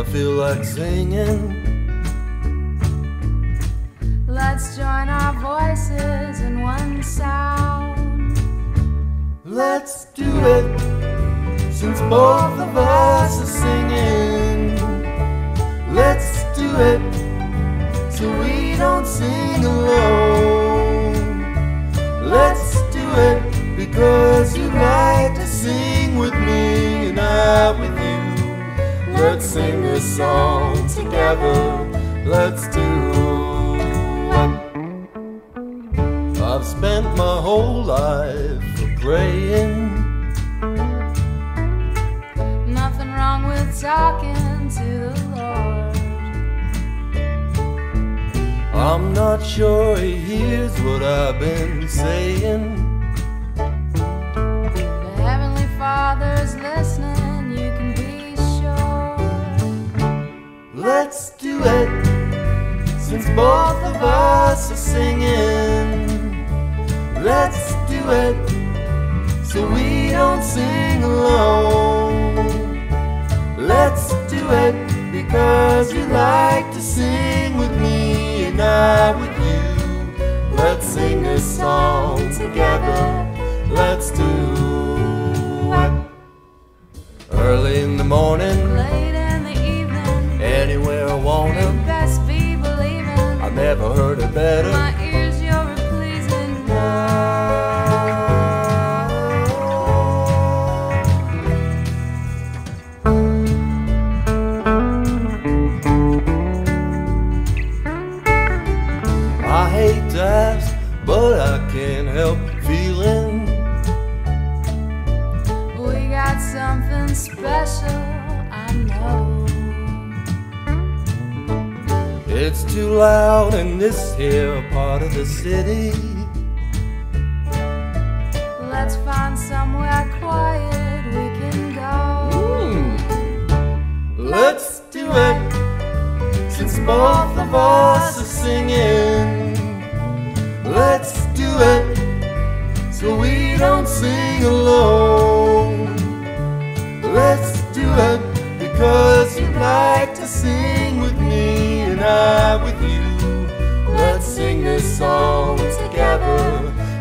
I feel like singing. Let's join our voices in one sound. Let's do it, since both of us are singing. Let's do it, so we don't sing alone. Let's do it, because you like to sing with me and I with you. Let's sing this song together. Let's do it. I've spent my whole life praying. Nothing wrong with talking to the Lord. I'm not sure He hears what I've been saying. The Heavenly Father's listening, you can be sure. Let's do it, since both of us are singing. Let's do it, so we don't sing alone. Let's do it, because you like to sing with me and I with you. Let's sing this song together. Let's do it. Early in the morning, late in the evening, anywhere I want to. I've never heard it better. My ears, you're pleasing. I hate to ask, but I can't help feeling we got something special, I know. It's too loud in this here part of the city. Let's find somewhere quiet we can go. Let's do it, since both of us are singing. Let's do it, so we don't sing alone. Let's do it, because you like to sing with me and I with you. Let's sing this song together.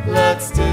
Let's do